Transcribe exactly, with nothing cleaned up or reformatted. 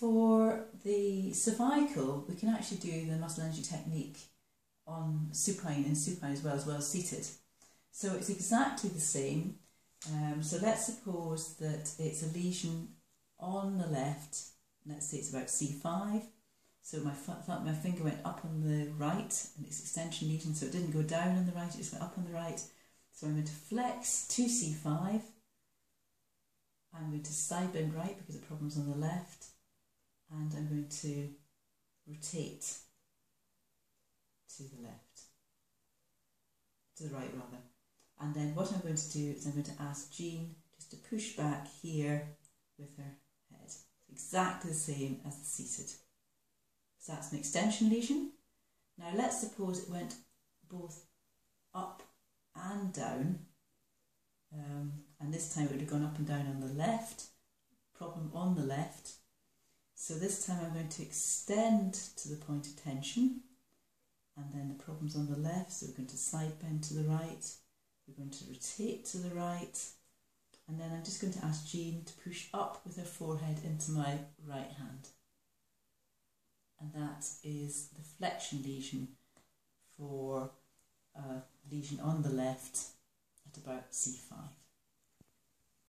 For the cervical, we can actually do the muscle energy technique on supine and supine as well as well as seated. So it's exactly the same. Um, so let's suppose that it's a lesion on the left. Let's say it's about C five. So my, my finger went up on the right, and it's extension lesion, so it didn't go down on the right, it just went up on the right. So I'm going to flex to C five. I'm going to side bend right because the problem's on the left, and I'm going to rotate to the left, to the right rather. And then what I'm going to do is I'm going to ask Jean just to push back here with her head. Exactly the same as the seated. So that's an extension lesion. Now let's suppose it went both up and down. Um, and this time it would have gone up and down on the left, problem on the left. So this time I'm going to extend to the point of tension, and then the problem's on the left, so we're going to side bend to the right, we're going to rotate to the right, and then I'm just going to ask Jean to push up with her forehead into my right hand. And that is the flexion lesion for a lesion on the left at about C five.